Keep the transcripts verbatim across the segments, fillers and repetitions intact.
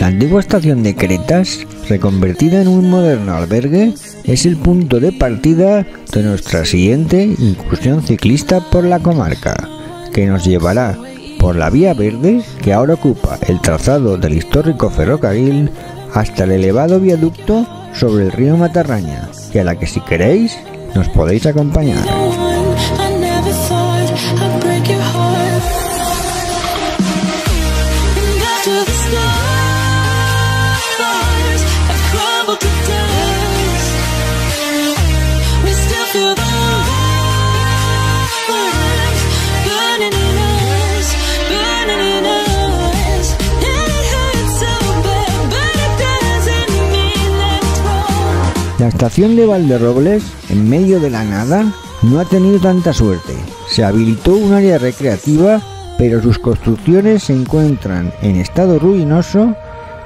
La antigua estación de Cretas, reconvertida en un moderno albergue, es el punto de partida de nuestra siguiente incursión ciclista por la comarca, que nos llevará por la vía verde que ahora ocupa el trazado del histórico ferrocarril hasta el elevado viaducto sobre el río Matarranya, y a la que, si queréis, nos podéis acompañar. La estación de Valderrobres, en medio de la nada, no ha tenido tanta suerte. Se habilitó un área recreativa, pero sus construcciones se encuentran en estado ruinoso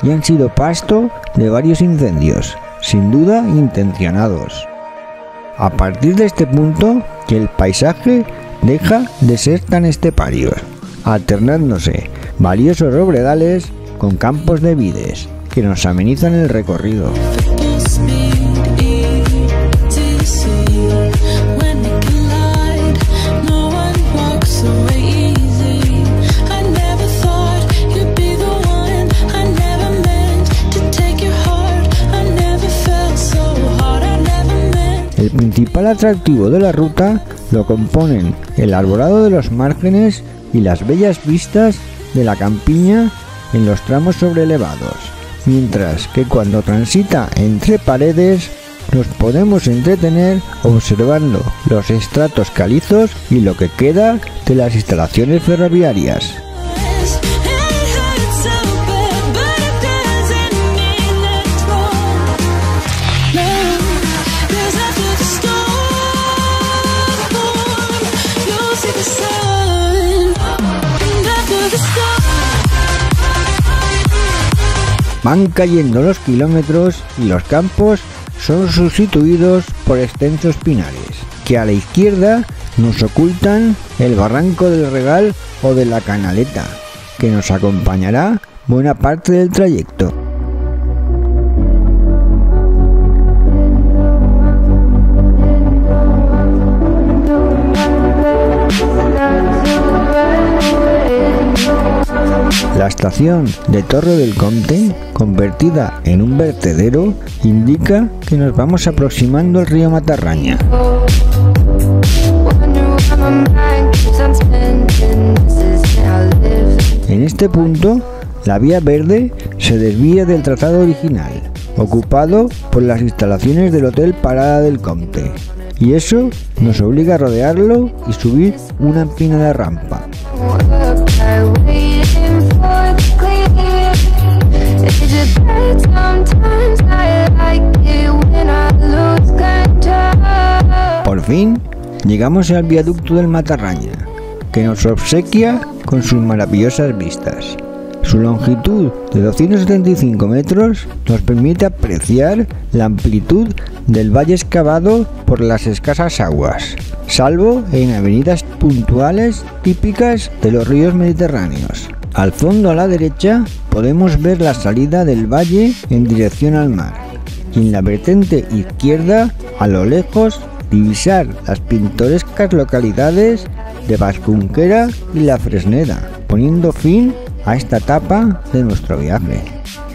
y han sido pasto de varios incendios, sin duda intencionados. A partir de este punto, que el paisaje deja de ser tan estepario, alternándose valiosos robledales con campos de vides que nos amenizan el recorrido. El principal atractivo de la ruta lo componen el arbolado de los márgenes y las bellas vistas de la campiña en los tramos sobrelevados, mientras que cuando transita entre paredes nos podemos entretener observando los estratos calizos y lo que queda de las instalaciones ferroviarias. Van cayendo los kilómetros y los campos son sustituidos por extensos pinares, que a la izquierda nos ocultan el barranco del Regal o de la Canaleta, que nos acompañará buena parte del trayecto. La estación de Torre del Compte, convertida en un vertedero, indica que nos vamos aproximando al río Matarranya. En este punto, la vía verde se desvía del trazado original, ocupado por las instalaciones del Hotel Parada del Compte, y eso nos obliga a rodearlo y subir una empinada rampa. Por fin llegamos al viaducto del Matarranya, que nos obsequia con sus maravillosas vistas. Su longitud de doscientos setenta y cinco metros nos permite apreciar la amplitud del valle excavado por las escasas aguas, salvo en avenidas puntuales típicas de los ríos mediterráneos. Al fondo a la derecha podemos ver la salida del valle en dirección al mar, y en la vertiente izquierda, a lo lejos, divisar las pintorescas localidades de Vascunquera y la Fresneda, poniendo fin a esta etapa de nuestro viaje.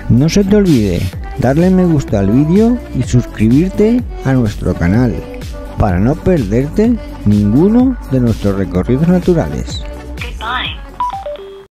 No se te olvide darle me gusta al vídeo y suscribirte a nuestro canal para no perderte ninguno de nuestros recorridos naturales. Goodbye.